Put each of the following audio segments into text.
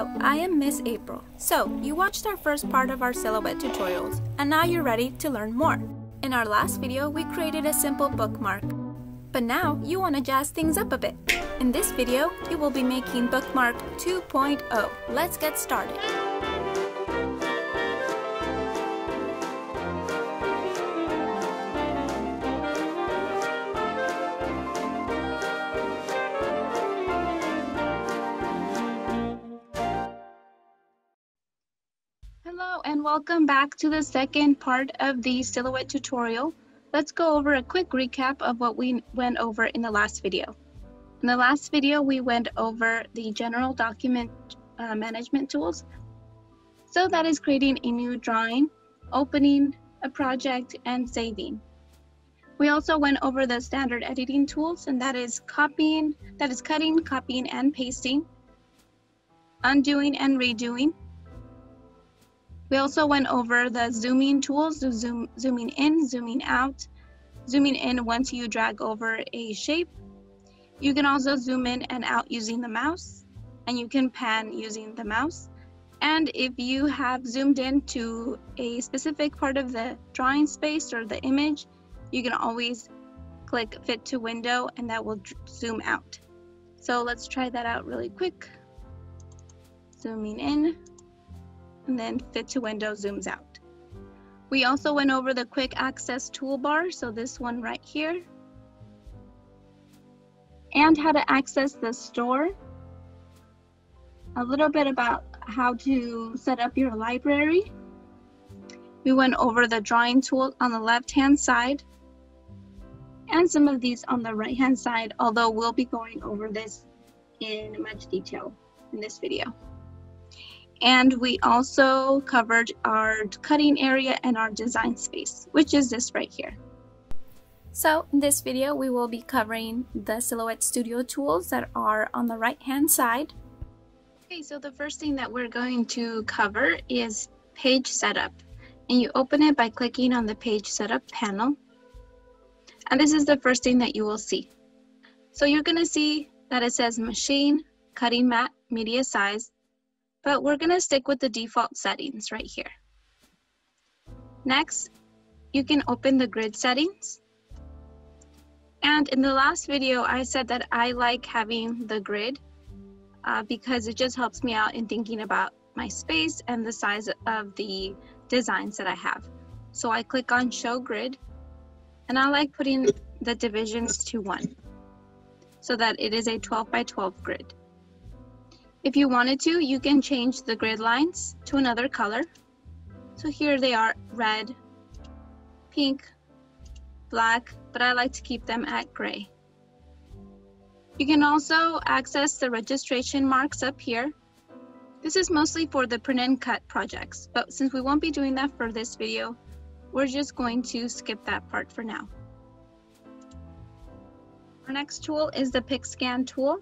Hello, I am Miss April. So, you watched our first part of our silhouette tutorials, and now you're ready to learn more. In our last video, we created a simple bookmark. But now, you want to jazz things up a bit. In this video, you will be making bookmark 2.0. Let's get started. Hello and welcome back to the second part of the silhouette tutorial. Let's go over a quick recap of what we went over in the last video. In the last video, we went over the general document management tools. So that is creating a new drawing, opening a project, and saving. We also went over the standard editing tools, and that is cutting, copying, and pasting, undoing and redoing. We also went over the zooming tools, the zooming in, zooming out, zooming in once you drag over a shape. You can also zoom in and out using the mouse, and you can pan using the mouse. And if you have zoomed in to a specific part of the drawing space or the image, you can always click Fit to Window, and that will zoom out. So let's try that out really quick. Zooming in. And then Fit to Window zooms out. We also went over the quick access toolbar, so this one right here, and how to access the store, a little bit about how to set up your library. We went over the drawing tool on the left-hand side and some of these on the right-hand side, although we'll be going over this in much detail in this video. And we also covered our cutting area and our design space, which is this right here. So in this video, we will be covering the Silhouette Studio tools that are on the right-hand side. Okay, so the first thing that we're going to cover is page setup. And you open it by clicking on the page setup panel. And this is the first thing that you will see. So you're gonna see that it says machine, cutting mat, media size, but we're gonna stick with the default settings right here. Next, you can open the grid settings. And in the last video, I said that I like having the grid because it just helps me out in thinking about my space and the size of the designs that I have. So I click on Show Grid, and I like putting the divisions to 1 so that it is a 12 by 12 grid. If you wanted to, you can change the grid lines to another color. So here they are, red, pink, black, but I like to keep them at gray. You can also access the registration marks up here. This is mostly for the print and cut projects, but since we won't be doing that for this video, we're just going to skip that part for now. Our next tool is the PixScan tool.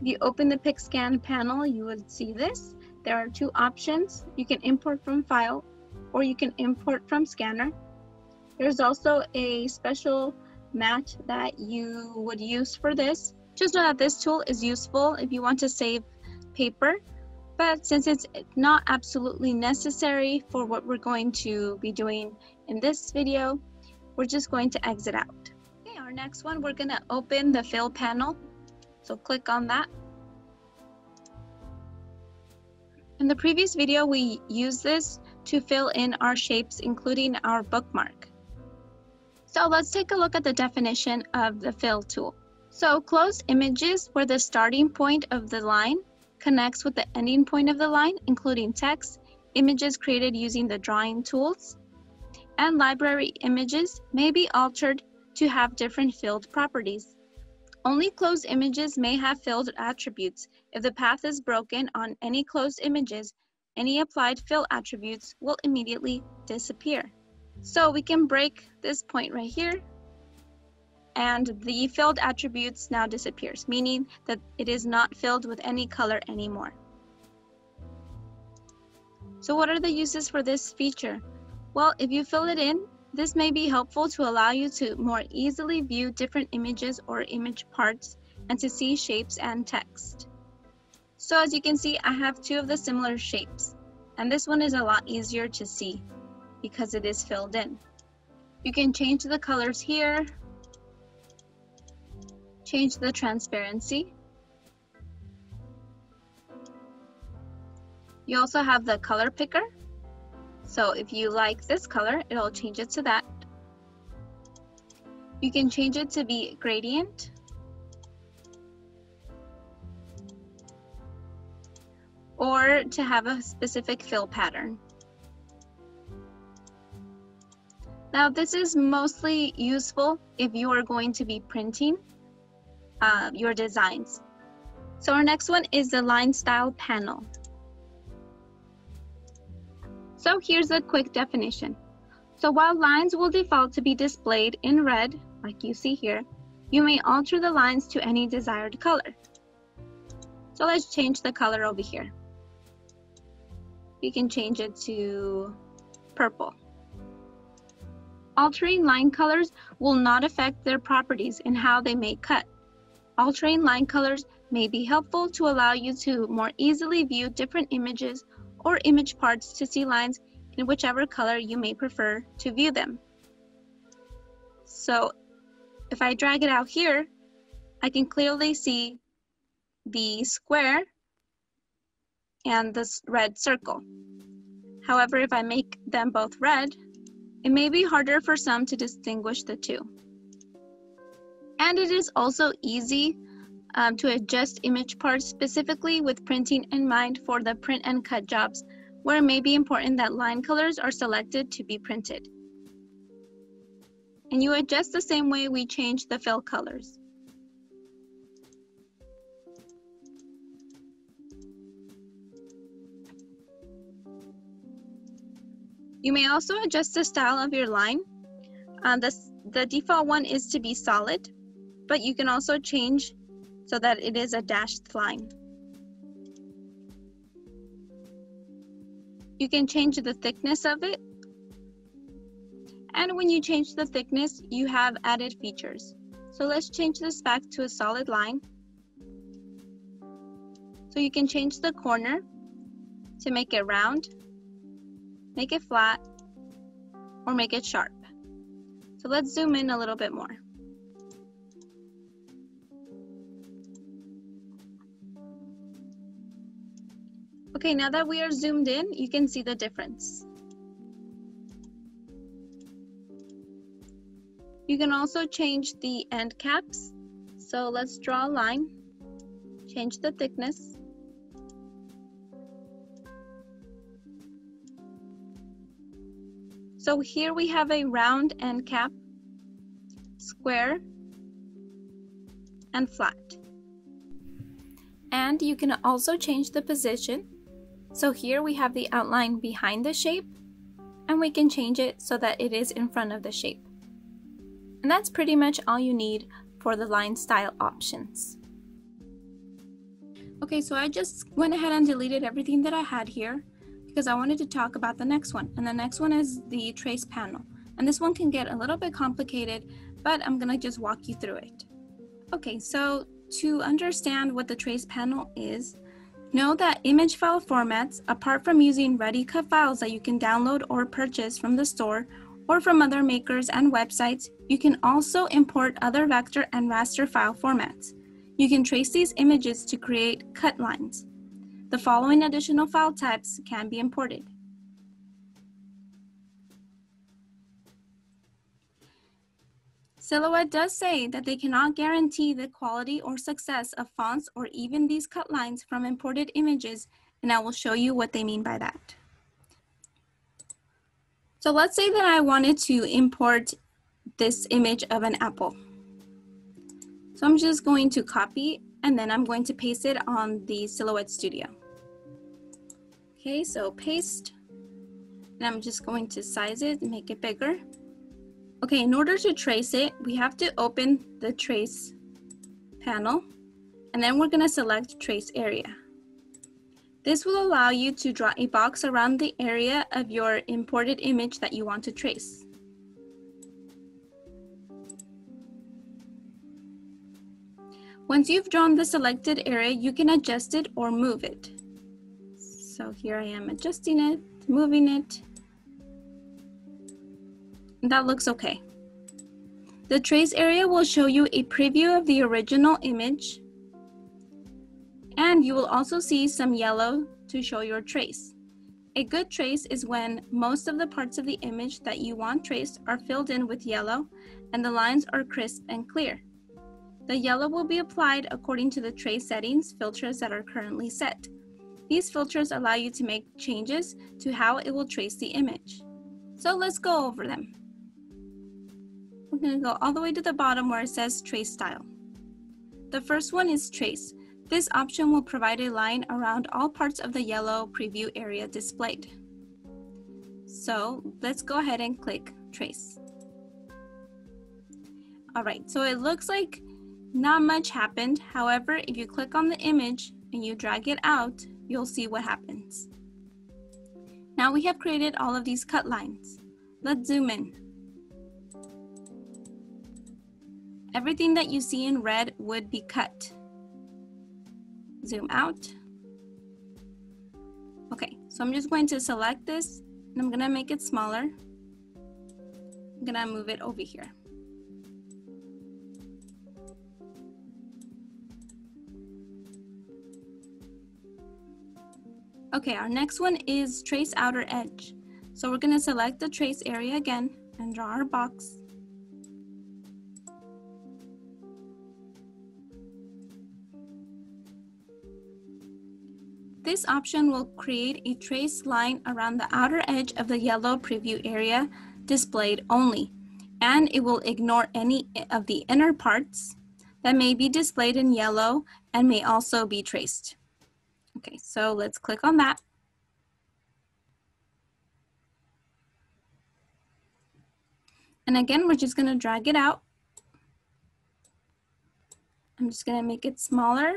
If you open the PixScan panel, you will see this. There are two options. You can import from file, or you can import from scanner. There's also a special mat that you would use for this. Just know that this tool is useful if you want to save paper, but since it's not absolutely necessary for what we're going to be doing in this video, we're just going to exit out. Okay, our next one, we're gonna open the fill panel. So click on that. In the previous video, we used this to fill in our shapes, including our bookmark. So let's take a look at the definition of the fill tool. So closed images where the starting point of the line connects with the ending point of the line, including text, images created using the drawing tools, and library images may be altered to have different filled properties. Only closed images may have filled attributes. If the path is broken on any closed images, any applied fill attributes will immediately disappear. So we can break this point right here, and the filled attributes now disappears, meaning that it is not filled with any color anymore. So what are the uses for this feature? Well, if you fill it in, this may be helpful to allow you to more easily view different images or image parts and to see shapes and text. So as you can see, I have two of the similar shapes, and this one is a lot easier to see because it is filled in. You can change the colors here, change the transparency. You also have the color picker. So if you like this color, it'll change it to that. You can change it to be gradient. Or to have a specific fill pattern. Now this is mostly useful if you are going to be printing your designs. So our next one is the line style panel. So here's a quick definition. So while lines will default to be displayed in red, like you see here, you may alter the lines to any desired color. So let's change the color over here. You can change it to purple. Altering line colors will not affect their properties and how they may cut. Altering line colors may be helpful to allow you to more easily view different images or image parts to see lines in whichever color you may prefer to view them. So if I drag it out here, I can clearly see the square and this red circle. However, if I make them both red, it may be harder for some to distinguish the two. And it is also easy to adjust image parts specifically with printing in mind for the print and cut jobs, where it may be important that line colors are selected to be printed. And you adjust the same way we change the fill colors. You may also adjust the style of your line. The default one is to be solid, but you can also change so that it is a dashed line. You can change the thickness of it. And when you change the thickness, you have added features. So let's change this back to a solid line. So you can change the corner to make it round, make it flat, or make it sharp. So let's zoom in a little bit more. Okay, now that we are zoomed in, you can see the difference. You can also change the end caps. So let's draw a line, change the thickness. So here we have a round end cap, square, and flat. And you can also change the position. So here we have the outline behind the shape, and we can change it so that it is in front of the shape. And that's pretty much all you need for the line style options. Okay, so I just went ahead and deleted everything that I had here because I wanted to talk about the next one. And the next one is the trace panel. And this one can get a little bit complicated, but I'm gonna just walk you through it. Okay, so to understand what the trace panel is, know that image file formats, apart from using ready-cut files that you can download or purchase from the store or from other makers and websites, you can also import other vector and raster file formats. You can trace these images to create cut lines. The following additional file types can be imported. Silhouette does say that they cannot guarantee the quality or success of fonts or even these cut lines from imported images, and I will show you what they mean by that. So let's say that I wanted to import this image of an apple. So I'm just going to copy, and then I'm going to paste it on the Silhouette Studio. Okay, so paste, and I'm just going to size it and make it bigger. Okay, in order to trace it, we have to open the trace panel, and then we're gonna select trace area. This will allow you to draw a box around the area of your imported image that you want to trace. Once you've drawn the selected area, you can adjust it or move it. So here I am adjusting it, moving it. That looks okay. The trace area will show you a preview of the original image, and you will also see some yellow to show your trace. A good trace is when most of the parts of the image that you want traced are filled in with yellow and the lines are crisp and clear. The yellow will be applied according to the trace settings filters that are currently set. These filters allow you to make changes to how it will trace the image. So let's go over them. We're going to go all the way to the bottom where it says Trace Style. The first one is Trace. This option will provide a line around all parts of the yellow preview area displayed. So let's go ahead and click Trace. Alright, so it looks like not much happened. However, if you click on the image and you drag it out, you'll see what happens. Now we have created all of these cut lines. Let's zoom in. Everything that you see in red would be cut. Zoom out. Okay, so I'm just going to select this and I'm gonna make it smaller. I'm gonna move it over here. Okay, our next one is Trace Outer Edge. So we're gonna select the trace area again and draw our box. This option will create a trace line around the outer edge of the yellow preview area displayed only, and it will ignore any of the inner parts that may be displayed in yellow and may also be traced. Okay, so let's click on that. And again, we're just going to drag it out. I'm just going to make it smaller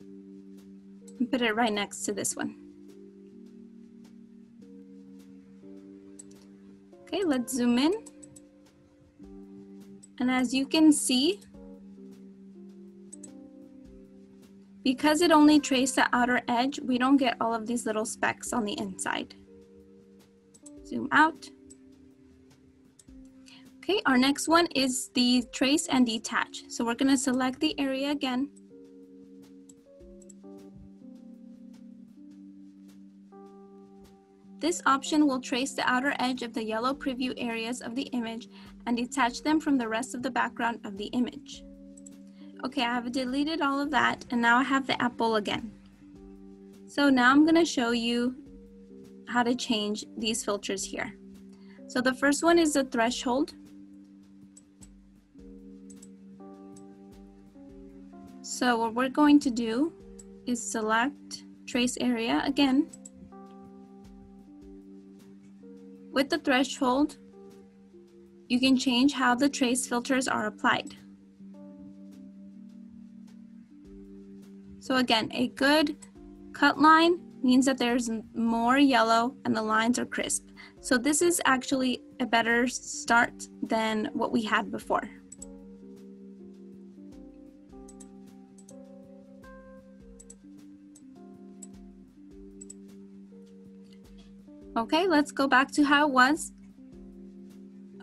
and put it right next to this one. Okay, let's zoom in. And as you can see, because it only traced the outer edge, we don't get all of these little specks on the inside. Zoom out. Okay, our next one is the trace and detach. So we're gonna select the area again. This option will trace the outer edge of the yellow preview areas of the image and detach them from the rest of the background of the image. Okay, I have deleted all of that, and now I have the apple again. So now I'm going to show you how to change these filters here. So the first one is the threshold. So what we're going to do is select trace area again. With the threshold, you can change how the trace filters are applied. So again, a good cut line means that there's more yellow and the lines are crisp. So this is actually a better start than what we had before. Okay, let's go back to how it was.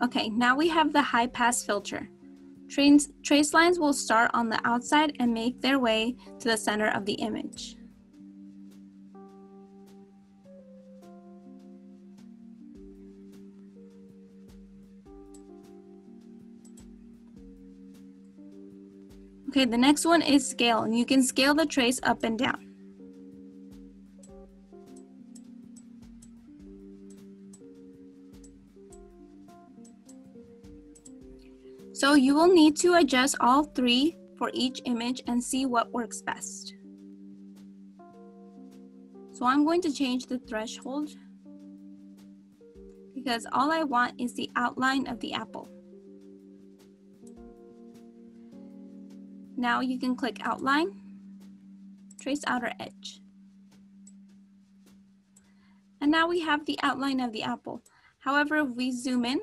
Okay, now we have the high pass filter. Trace lines will start on the outside and make their way to the center of the image. Okay, the next one is scale, and you can scale the trace up and down. So you will need to adjust all three for each image and see what works best. So I'm going to change the threshold because all I want is the outline of the apple. Now you can click Outline, Trace Outer Edge. And now we have the outline of the apple. However, if we zoom in,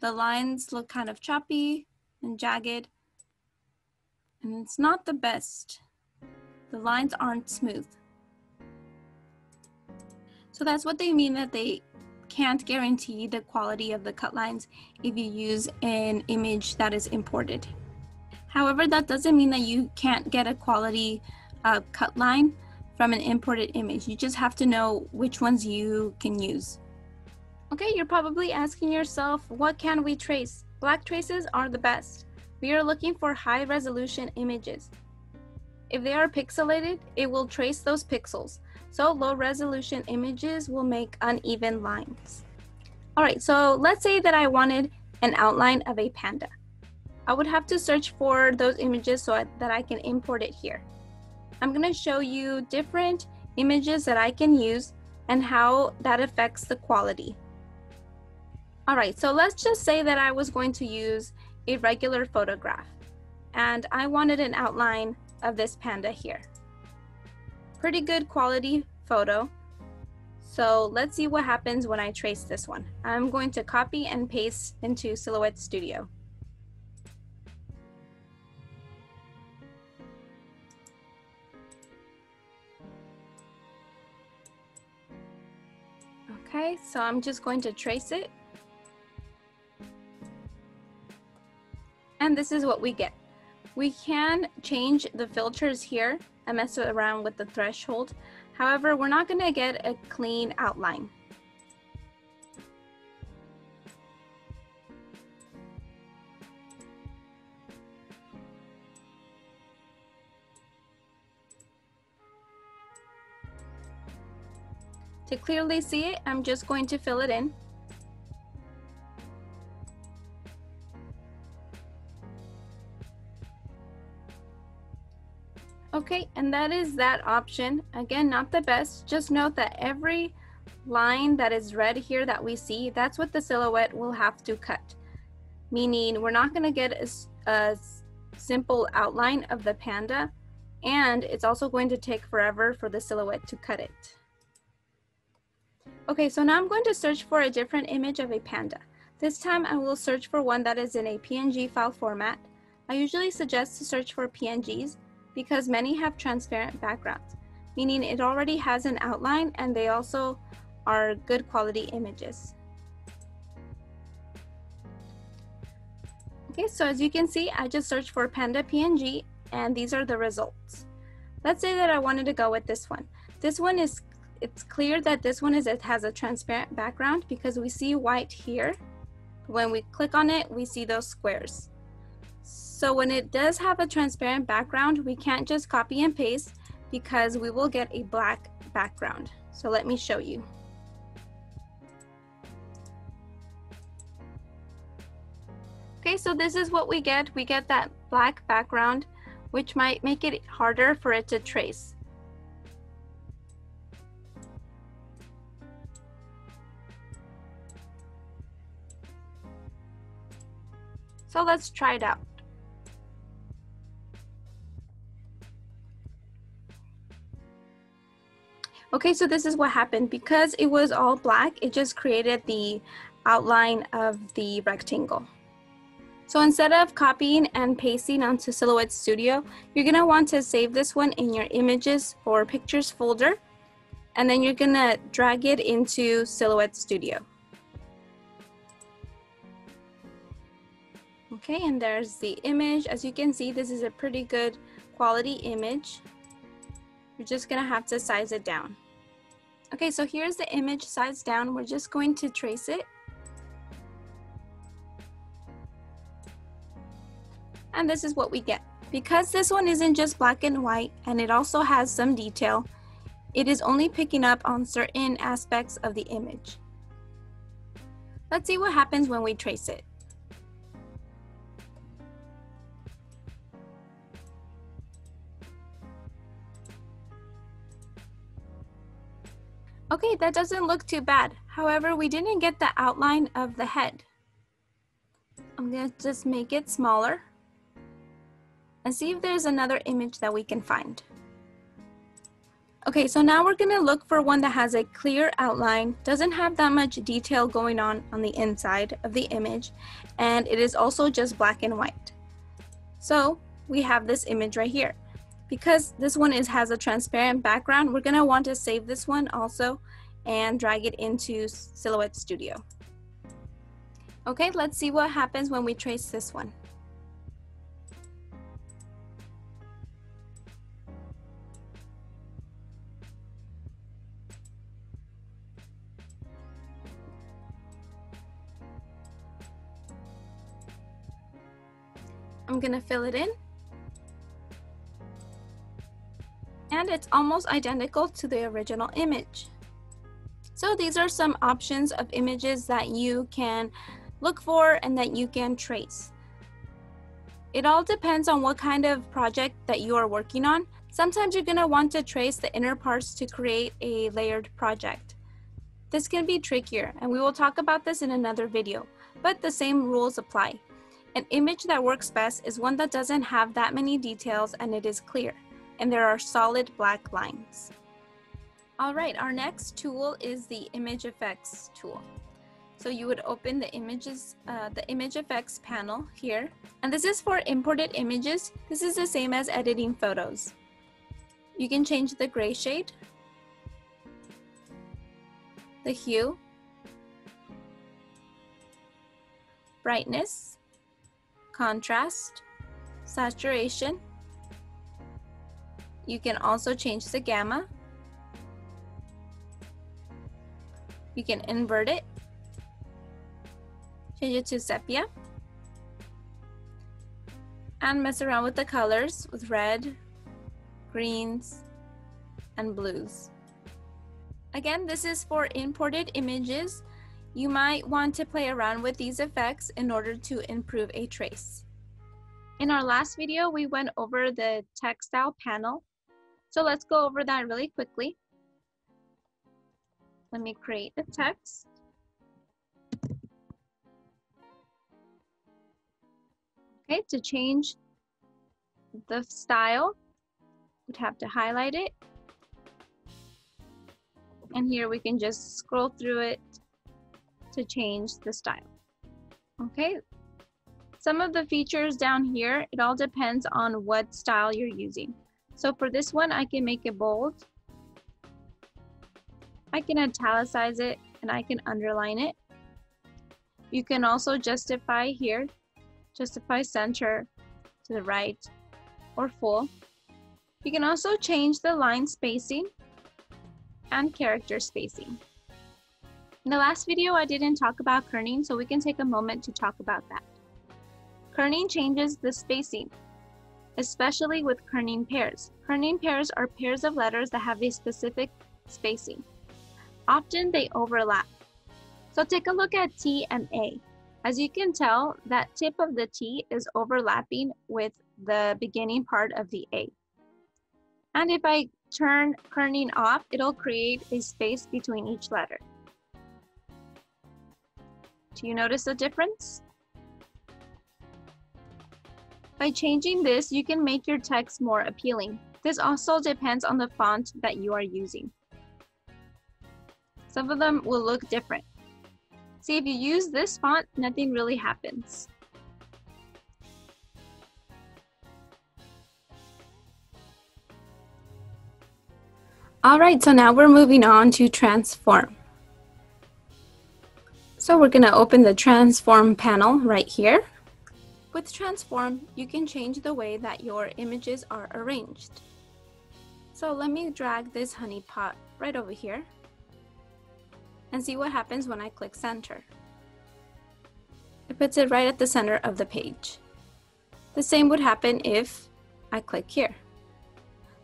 the lines look kind of choppy and jagged, and it's not the best. The lines aren't smooth. So that's what they mean, that they can't guarantee the quality of the cut lines if you use an image that is imported. However, that doesn't mean that you can't get a quality cut line from an imported image. You just have to know which ones you can use. Okay, you're probably asking yourself, what can we trace? Black traces are the best. We are looking for high resolution images. If they are pixelated, it will trace those pixels. So low resolution images will make uneven lines. All right, so let's say that I wanted an outline of a panda. I would have to search for those images so that I can import it here. I'm going to show you different images that I can use and how that affects the quality. All right, so let's just say that I was going to use a regular photograph and I wanted an outline of this panda here. Pretty good quality photo. So let's see what happens when I trace this one. I'm going to copy and paste into Silhouette Studio. Okay, so I'm just going to trace it. And this is what we get. We can change the filters here and mess around with the threshold. However, we're not going to get a clean outline. To clearly see it, I'm just going to fill it in. Okay, and that is that option. Again, not the best. Just note that every line that is red here that we see, that's what the silhouette will have to cut. Meaning we're not going to get a simple outline of the panda, and it's also going to take forever for the silhouette to cut it. Okay, so now I'm going to search for a different image of a panda. This time I will search for one that is in a PNG file format. I usually suggest to search for PNGs because many have transparent backgrounds, meaning it already has an outline and they also are good quality images. Okay, so as you can see, I just searched for panda PNG and these are the results. Let's say that I wanted to go with this one. This one is it's clear that this one has a transparent background because we see white here. When we click on it, we see those squares. So when it does have a transparent background, we can't just copy and paste because we will get a black background. So let me show you. Okay, so this is what we get. We get that black background, which might make it harder for it to trace. So let's try it out. Okay, so this is what happened. Because it was all black, it just created the outline of the rectangle. So instead of copying and pasting onto Silhouette Studio, you're gonna want to save this one in your images or pictures folder, and then you're gonna drag it into Silhouette Studio. Okay, and there's the image. As you can see, this is a pretty good quality image. You're just gonna have to size it down. Okay, so here's the image sized down. We're just going to trace it. And this is what we get. Because this one isn't just black and white, and it also has some detail, it is only picking up on certain aspects of the image. Let's see what happens when we trace it. Okay, that doesn't look too bad. However, we didn't get the outline of the head. I'm gonna just make it smaller and see if there's another image that we can find. Okay, so now we're gonna look for one that has a clear outline, doesn't have that much detail going on the inside of the image, and it is also just black and white. So we have this image right here. Because this one has a transparent background, we're gonna want to save this one also and drag it into Silhouette Studio. Okay, let's see what happens when we trace this one. I'm gonna fill it in. And it's almost identical to the original image. So these are some options of images that you can look for and that you can trace. It all depends on what kind of project that you are working on. Sometimes you're gonna want to trace the inner parts to create a layered project. This can be trickier, and we will talk about this in another video, but the same rules apply. An image that works best is one that doesn't have that many details and it is clear, and there are solid black lines. All right, our next tool is the Image Effects tool. So you would open the Image Effects panel here, and this is for imported images. This is the same as editing photos. You can change the gray shade, the hue, brightness, contrast, saturation. You can also change the gamma. You can invert it, change it to sepia, and mess around with the colors with red, greens, and blues. Again, this is for imported images. You might want to play around with these effects in order to improve a trace. In our last video, we went over the textile panel. So let's go over that really quickly. Let me create the text. Okay, to change the style, we'd have to highlight it. And here we can just scroll through it to change the style. Okay, some of the features down here, it all depends on what style you're using. So for this one, I can make it bold, I can italicize it, and I can underline it. You can also justify here, justify center to the right or full. You can also change the line spacing and character spacing. In the last video, I didn't talk about kerning, so we can take a moment to talk about that. Kerning changes the spacing, especially with kerning pairs. Kerning pairs are pairs of letters that have a specific spacing. Often they overlap. So take a look at T and A. As you can tell, that tip of the T is overlapping with the beginning part of the A. And if I turn kerning off, it'll create a space between each letter. Do you notice the difference? By changing this, you can make your text more appealing. This also depends on the font that you are using. Some of them will look different. See, if you use this font, nothing really happens. All right, so now we're moving on to transform. So we're going to open the transform panel right here. With transform, you can change the way that your images are arranged. So let me drag this honey pot right over here and see what happens when I click center. It puts it right at the center of the page. The same would happen if I click here,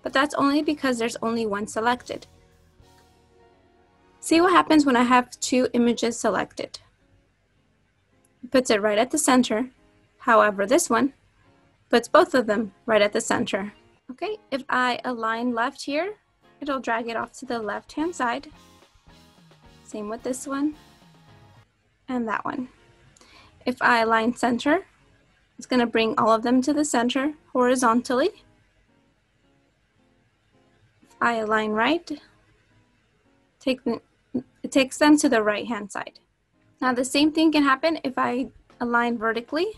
but that's only because there's only one selected. See what happens when I have two images selected. It puts it right at the center. However, this one puts both of them right at the center. Okay, if I align left here, it'll drag it off to the left-hand side. Same with this one and that one. If I align center, it's going to bring all of them to the center horizontally. If I align right, it takes them to the right-hand side. Now the same thing can happen if I align vertically.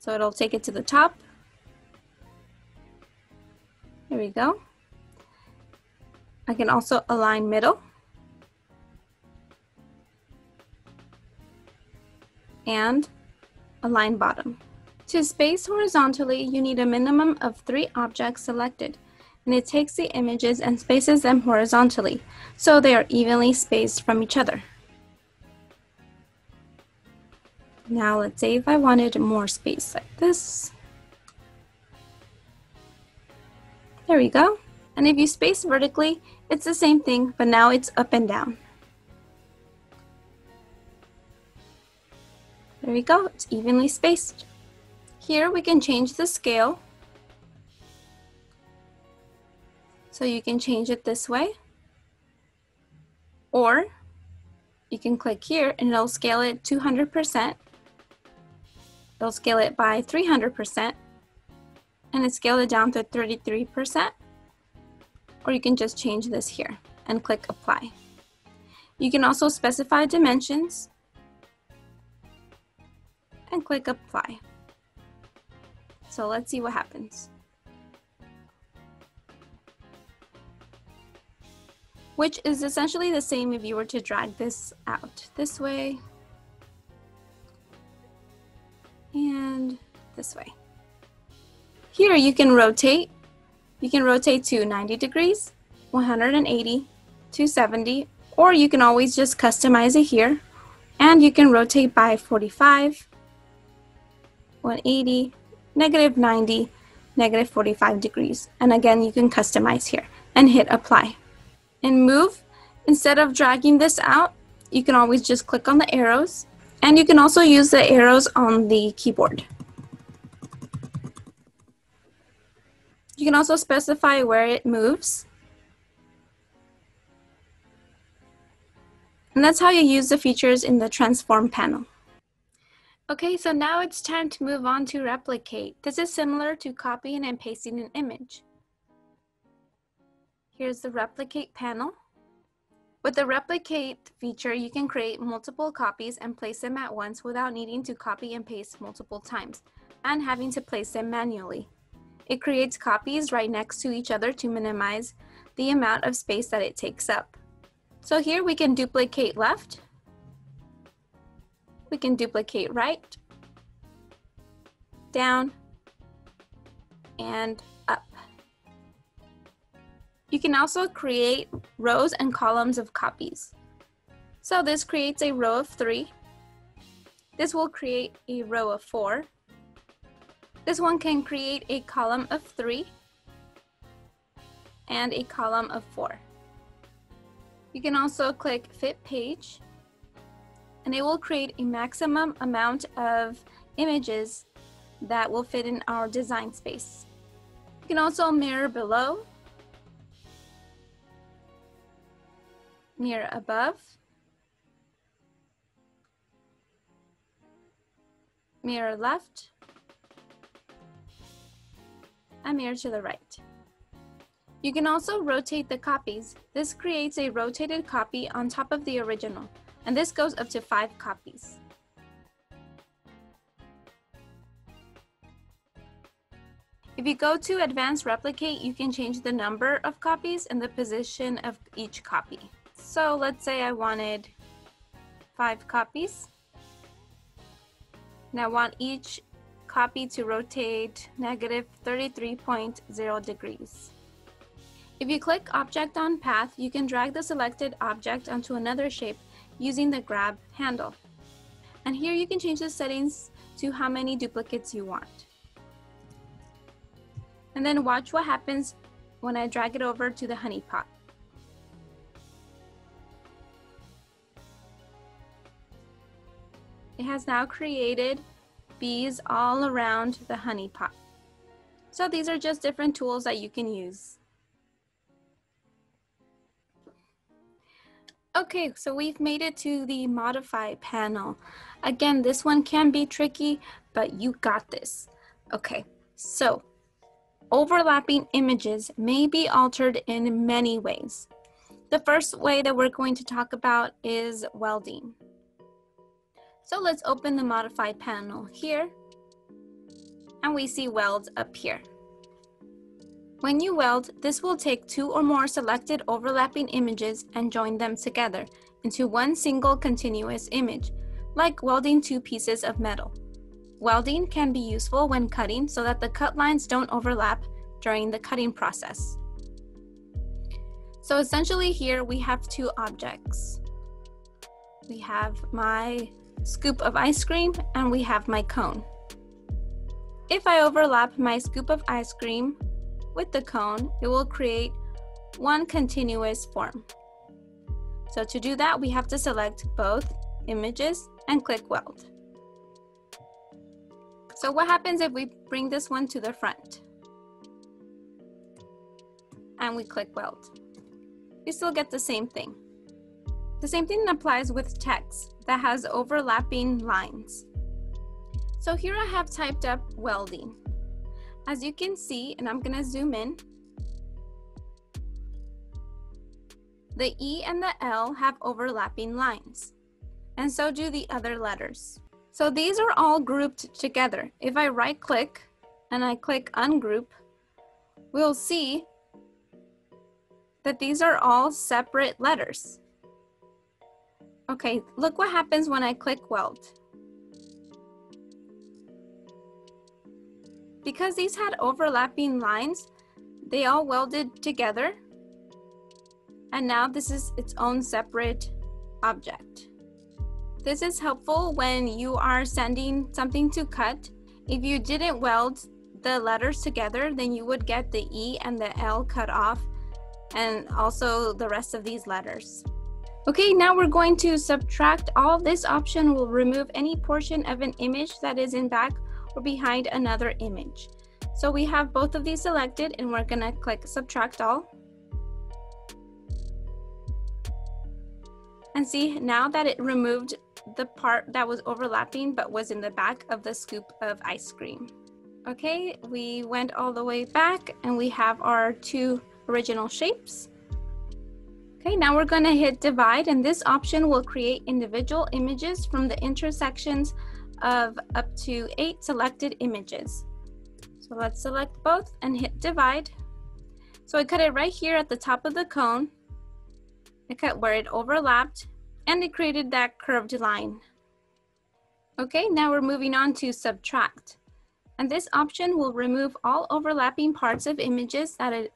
So it'll take it to the top. There we go. I can also align middle. And align bottom. To space horizontally, you need a minimum of 3 objects selected, and it takes the images and spaces them horizontally, so they are evenly spaced from each other. Now let's say if I wanted more space like this. There we go. And if you space vertically, it's the same thing, but now it's up and down. There we go, it's evenly spaced. Here we can change the scale. So you can change it this way, or you can click here and it'll scale it 200%. It'll scale it by 300%, and it scaled it down to 33%. Or you can just change this here and click apply. You can also specify dimensions and click apply. So let's see what happens. Which is essentially the same if you were to drag this out this way and this way. Here you can rotate. You can rotate to 90 degrees, 180, 270, or you can always just customize it here. And you can rotate by 45, 180, -90, -45 degrees. And again, you can customize here and hit apply. And move, instead of dragging this out, you can always just click on the arrows, and you can also use the arrows on the keyboard. You can also specify where it moves. And that's how you use the features in the transform panel. Okay, so now it's time to move on to replicate. This is similar to copying and pasting an image. Here's the replicate panel. With the replicate feature, you can create multiple copies and place them at once without needing to copy and paste multiple times and having to place them manually. It creates copies right next to each other to minimize the amount of space that it takes up. So here we can duplicate left, we can duplicate right, down, and up. You can also create rows and columns of copies. So this creates a row of 3. This will create a row of 4. This one can create a column of 3 and a column of 4. You can also click Fit Page, and it will create a maximum amount of images that will fit in our design space. You can also mirror below, mirror above, mirror left, and mirror to the right. You can also rotate the copies. This creates a rotated copy on top of the original, and this goes up to 5 copies. If you go to Advanced Replicate, you can change the number of copies and the position of each copy. So let's say I wanted 5 copies, and I want each copy to rotate -33.0 degrees. If you click Object on Path, you can drag the selected object onto another shape using the grab handle. And here you can change the settings to how many duplicates you want. And then watch what happens when I drag it over to the honey pot. It has now created bees all around the honey pot. So these are just different tools that you can use. Okay, so we've made it to the modify panel. Again, this one can be tricky, but you got this. Okay, so overlapping images may be altered in many ways. The first way that we're going to talk about is welding. So let's open the Modify panel here, and we see weld up here. When you weld, this will take two or more selected overlapping images and join them together into one single continuous image, like welding two pieces of metal. Welding can be useful when cutting so that the cut lines don't overlap during the cutting process. So essentially here we have two objects. We have my scoop of ice cream and we have my cone. If I overlap my scoop of ice cream with the cone, it will create one continuous form. So to do that, we have to select both images and click weld. So what happens if we bring this one to the front? And we click weld. We still get the same thing. The same thing applies with text that has overlapping lines. So here I have typed up welding. As you can see, and I'm gonna zoom in, the E and the L have overlapping lines, and so do the other letters. So these are all grouped together. If I right click and I click ungroup, we'll see that these are all separate letters. Okay, look what happens when I click weld. Because these had overlapping lines, they all welded together, and now this is its own separate object. This is helpful when you are sending something to cut. If you didn't weld the letters together, then you would get the E and the L cut off, and also the rest of these letters. Okay, now we're going to subtract. All this option will remove any portion of an image that is in back or behind another image. So we have both of these selected and we're gonna click subtract all. And see, now that it removed the part that was overlapping but was in the back of the scoop of ice cream. Okay, we went all the way back and we have our two original shapes. Okay, now we're going to hit divide, and this option will create individual images from the intersections of up to 8 selected images. So let's select both and hit divide. So I cut it right here at the top of the cone. I cut where it overlapped and it created that curved line. Okay, now we're moving on to subtract. And this option will remove all overlapping parts of images that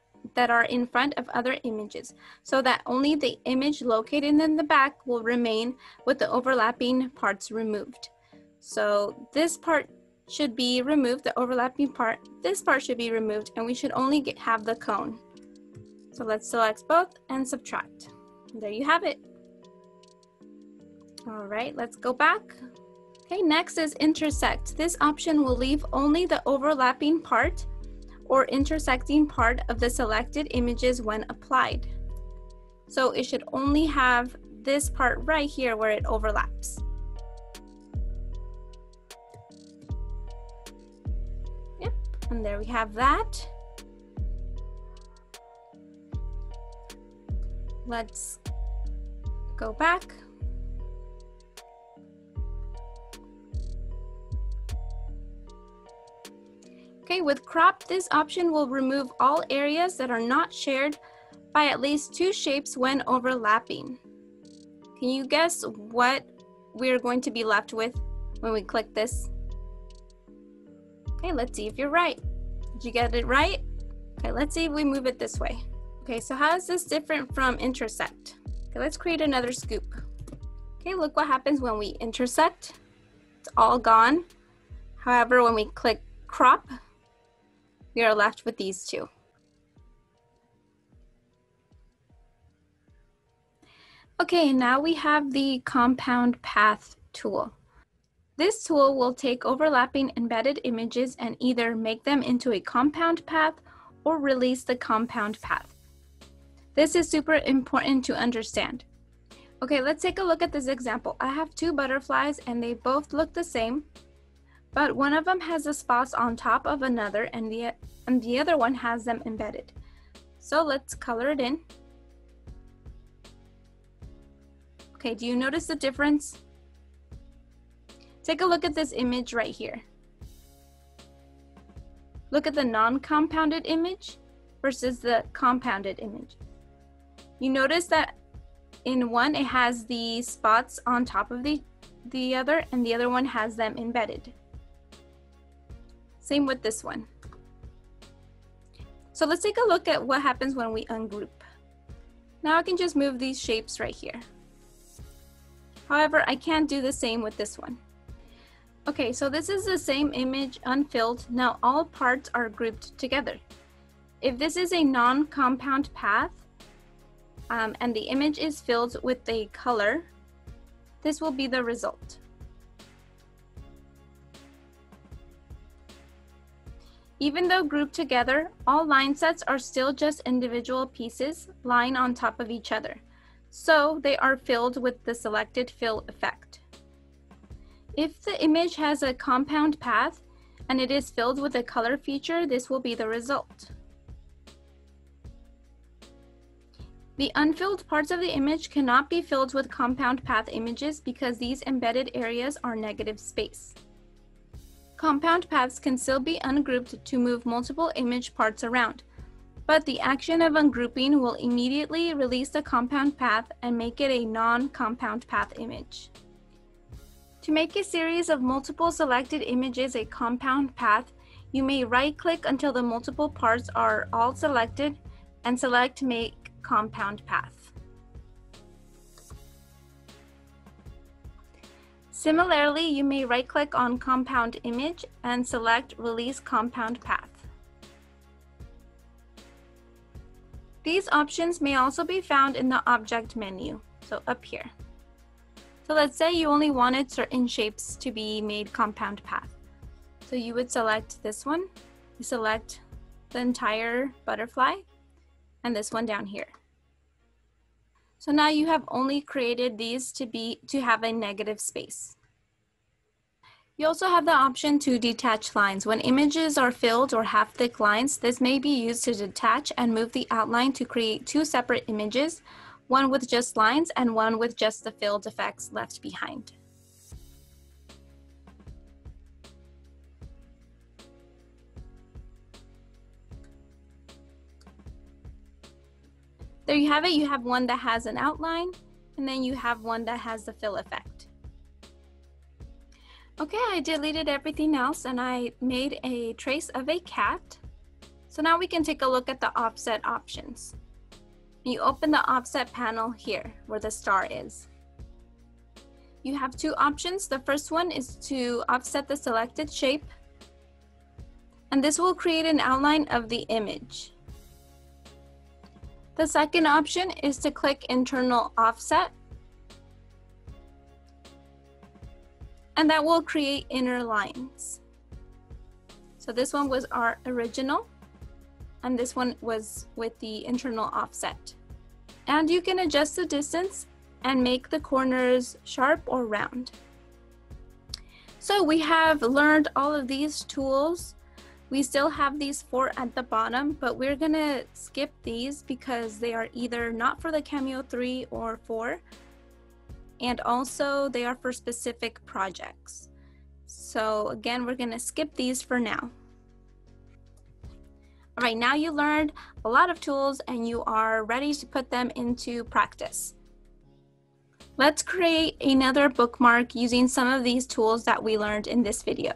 are in front of other images, so that only the image located in the back will remain with the overlapping parts removed. So this part should be removed, the overlapping part, this part should be removed, and we should only have the cone. So let's select both and subtract. There you have it. All right, let's go back. Okay, next is intersect. This option will leave only the overlapping part or intersecting part of the selected images when applied. So it should only have this part right here where it overlaps. Yep, and there we have that. Let's go back. Okay, with crop, this option will remove all areas that are not shared by at least two shapes when overlapping. Can you guess what we're going to be left with when we click this? Okay, let's see if you're right. Did you get it right? Okay, let's see if we move it this way. Okay, so how is this different from intersect? Okay, let's create another scoop. Okay, look what happens when we intersect. It's all gone. However, when we click crop, we are left with these two. Okay, now we have the compound path tool. This tool will take overlapping embedded images and either make them into a compound path or release the compound path. This is super important to understand. Okay, let's take a look at this example. I have two butterflies and they both look the same, but one of them has the spots on top of another and the other one has them embedded. So let's color it in. Okay, do you notice the difference? Take a look at this image right here. Look at the non-compounded image versus the compounded image. You notice that in one, it has the spots on top of the other, and the other one has them embedded. Same with this one. So let's take a look at what happens when we ungroup. Now I can just move these shapes right here. However, I can't do the same with this one. Okay, so this is the same image unfilled. Now all parts are grouped together. If this is a non-compound path, and the image is filled with a color, this will be the result. Even though grouped together, all line sets are still just individual pieces lying on top of each other, so they are filled with the selected fill effect. If the image has a compound path and it is filled with a color feature, this will be the result. The unfilled parts of the image cannot be filled with compound path images because these embedded areas are negative space. Compound paths can still be ungrouped to move multiple image parts around, but the action of ungrouping will immediately release the compound path and make it a non-compound path image. To make a series of multiple selected images a compound path, you may right-click until the multiple parts are all selected and select Make Compound Path. Similarly, you may right-click on Compound Image and select Release Compound Path. These options may also be found in the Object menu, so up here. So let's say you only wanted certain shapes to be made compound path. So you would select this one, you select the entire butterfly, and this one down here. So now you have only created these to have a negative space. You also have the option to detach lines. When images are filled or half-thick lines, this may be used to detach and move the outline to create two separate images, one with just lines and one with just the filled effects left behind. There you have it. You have one that has an outline, and then you have one that has the fill effect. Okay, I deleted everything else and I made a trace of a cat. So now we can take a look at the offset options. You open the offset panel here where the star is. You have two options. The first one is to offset the selected shape, and this will create an outline of the image. The second option is to click Internal Offset, and that will create inner lines. So this one was our original, and this one was with the internal offset. And you can adjust the distance and make the corners sharp or round. So we have learned all of these tools. We still have these four at the bottom, but we're gonna skip these because they are either not for the Cameo 3 or 4, and also they are for specific projects. So again, we're gonna skip these for now. All right, now you learned a lot of tools and you are ready to put them into practice. Let's create another bookmark using some of these tools that we learned in this video.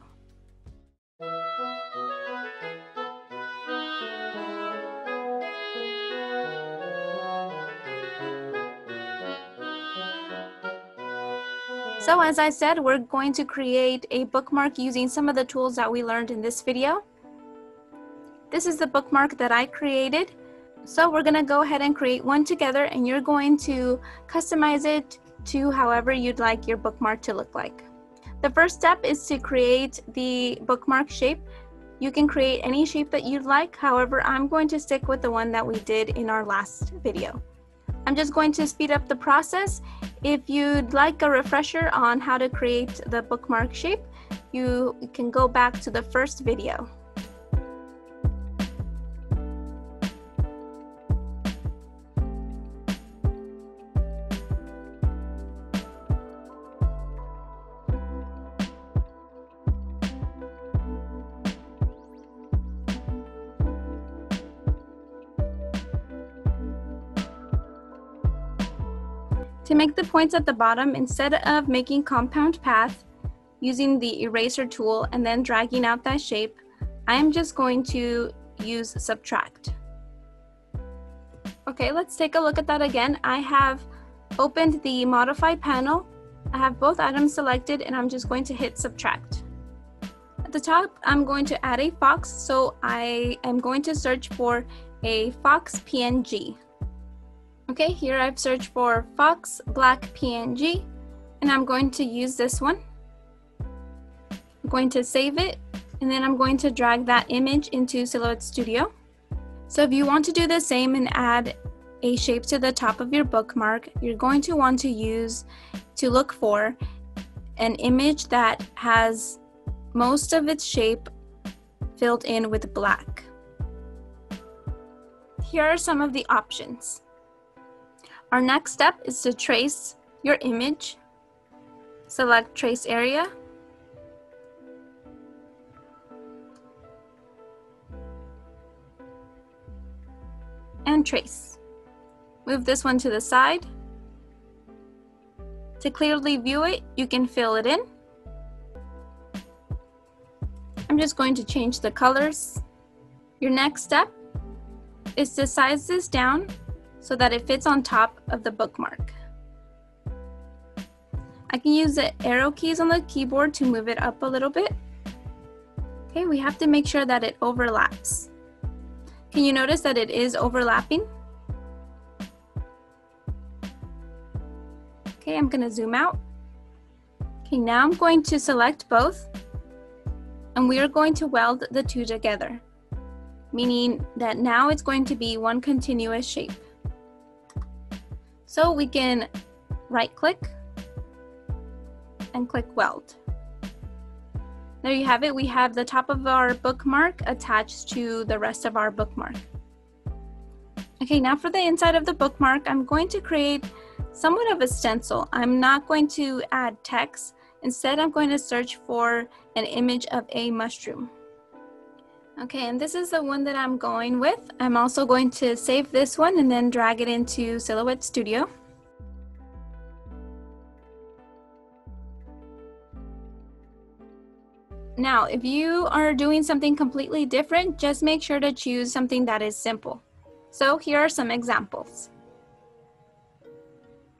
So as I said, we're going to create a bookmark using some of the tools that we learned in this video. This is the bookmark that I created. So we're gonna go ahead and create one together, and you're going to customize it to however you'd like your bookmark to look like. The first step is to create the bookmark shape. You can create any shape that you'd like. However, I'm going to stick with the one that we did in our last video. I'm just going to speed up the process. If you'd like a refresher on how to create the bookmark shape, you can go back to the first video. To make the points at the bottom, instead of making compound path using the eraser tool and then dragging out that shape, I'm just going to use subtract. Okay, let's take a look at that again. I have opened the modify panel. I have both items selected and I'm just going to hit subtract. At the top, I'm going to add a fox, so I am going to search for a fox PNG. Okay, here I've searched for fox black PNG, and I'm going to use this one. I'm going to save it, and then I'm going to drag that image into Silhouette Studio. So if you want to do the same and add a shape to the top of your bookmark, you're going to want to use to look for an image that has most of its shape filled in with black. Here are some of the options. Our next step is to trace your image. Select trace area. And trace. Move this one to the side. To clearly view it, you can fill it in. I'm just going to change the colors. Your next step is to size this down so that it fits on top of the bookmark. I can use the arrow keys on the keyboard to move it up a little bit. Okay, we have to make sure that it overlaps. Can you notice that it is overlapping? Okay, I'm going to zoom out. Okay, now I'm going to select both, and we are going to weld the two together, meaning that now it's going to be one continuous shape. So we can right-click and click weld. There you have it. We have the top of our bookmark attached to the rest of our bookmark. Okay, now for the inside of the bookmark, I'm going to create somewhat of a stencil. I'm not going to add text. Instead, I'm going to search for an image of a mushroom. Okay, and this is the one that I'm going with. I'm also going to save this one and then drag it into Silhouette Studio. Now, if you are doing something completely different, just make sure to choose something that is simple. So here are some examples.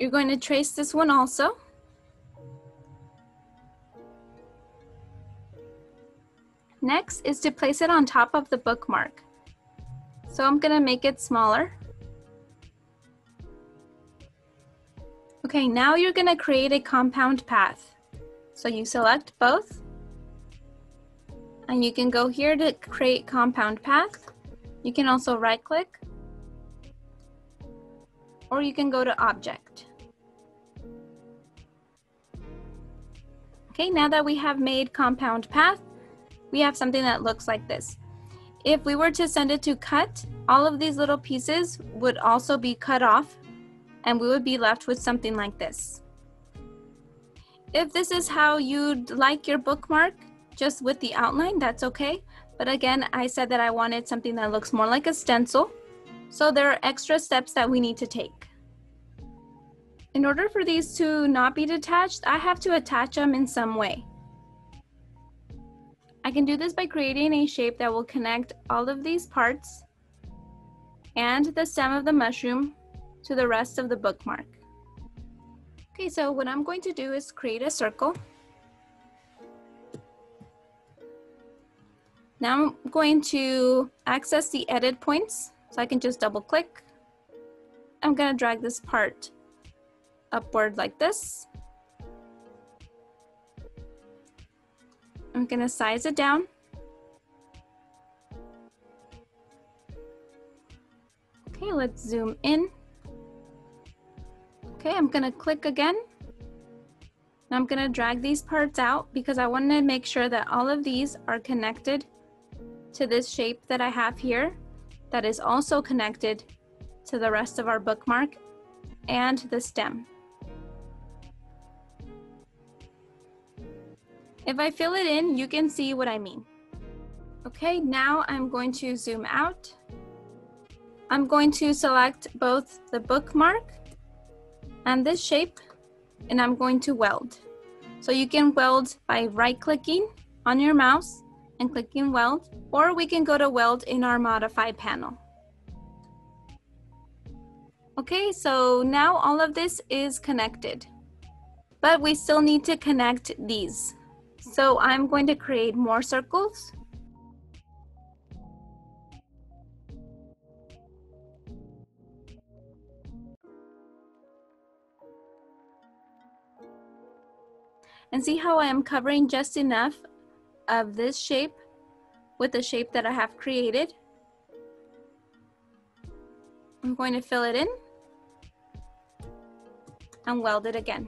You're going to trace this one also. Next is to place it on top of the bookmark. So I'm going to make it smaller. Okay, now you're going to create a compound path. So you select both. And you can go here to create compound path. You can also right click. Or you can go to object. Okay, now that we have made compound path, we have something that looks like this. If we were to send it to cut, all of these little pieces would also be cut off and we would be left with something like this. If this is how you'd like your bookmark, just with the outline, that's okay. But again, I said that I wanted something that looks more like a stencil. So there are extra steps that we need to take. In order for these to not be detached, I have to attach them in some way. I can do this by creating a shape that will connect all of these parts and the stem of the mushroom to the rest of the bookmark. Okay, so what I'm going to do is create a circle. Now I'm going to access the edit points, so I can just double click. I'm going to drag this part upward like this. I'm going to size it down. Okay, let's zoom in. Okay, I'm going to click again. And I'm going to drag these parts out because I want to make sure that all of these are connected to this shape that I have here that is also connected to the rest of our bookmark and the stem. If I fill it in, you can see what I mean. Okay, now I'm going to zoom out. I'm going to select both the bookmark and this shape, and I'm going to weld. So you can weld by right clicking on your mouse and clicking weld, or we can go to weld in our modify panel. Okay, so now all of this is connected, but we still need to connect these. So I'm going to create more circles. And see how I am covering just enough of this shape with the shape that I have created. I'm going to fill it in and weld it again.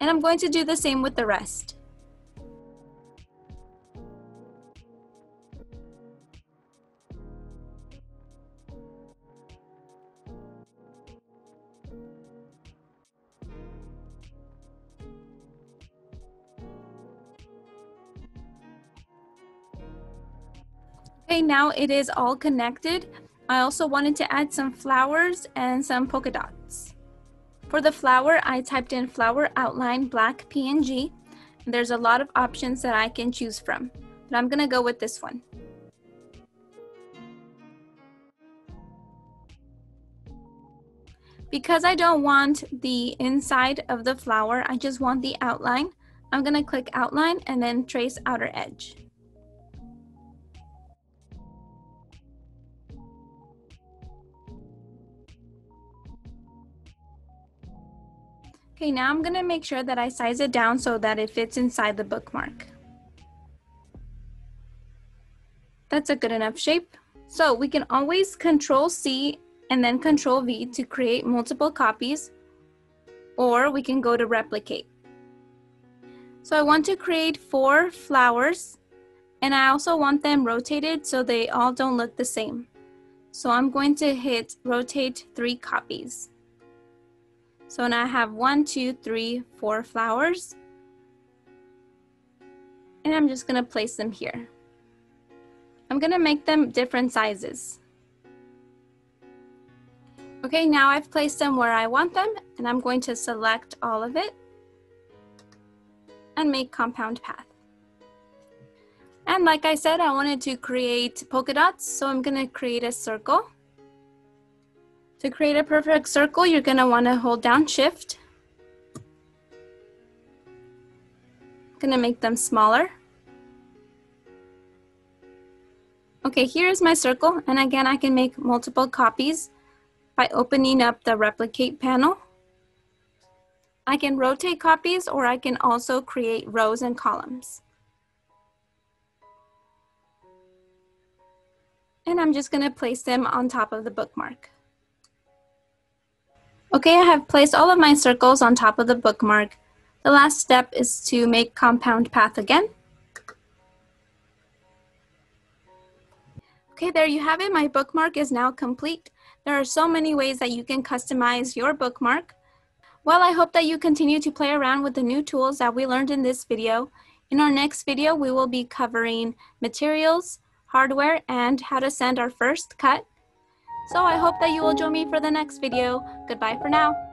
And I'm going to do the same with the rest. Okay, now it is all connected. I also wanted to add some flowers and some polka dots. For the flower, I typed in flower outline black PNG. And there's a lot of options that I can choose from, but I'm gonna go with this one. Because I don't want the inside of the flower, I just want the outline. I'm gonna click outline and then trace outer edge. Okay, now I'm gonna make sure that I size it down so that it fits inside the bookmark. That's a good enough shape. So we can always Control C and then Control V to create multiple copies, or we can go to replicate. So I want to create 4 flowers, and I also want them rotated so they all don't look the same. So I'm going to hit rotate 3 copies. So now I have 1, 2, 3, 4 flowers, and I'm just gonna place them here. I'm gonna make them different sizes. Okay, now I've placed them where I want them, and I'm going to select all of it and make compound path. And like I said, I wanted to create polka dots, so I'm gonna create a circle. To create a perfect circle, you're going to want to hold down Shift. I'm going to make them smaller. Okay, here is my circle, and again, I can make multiple copies by opening up the replicate panel. I can rotate copies, or I can also create rows and columns. And I'm just going to place them on top of the bookmark. Okay, I have placed all of my circles on top of the bookmark. The last step is to make compound path again. Okay, there you have it. My bookmark is now complete. There are so many ways that you can customize your bookmark. Well, I hope that you continue to play around with the new tools that we learned in this video. In our next video, we will be covering materials, hardware, and how to send our first cut. So I hope that you will join me for the next video. Goodbye for now.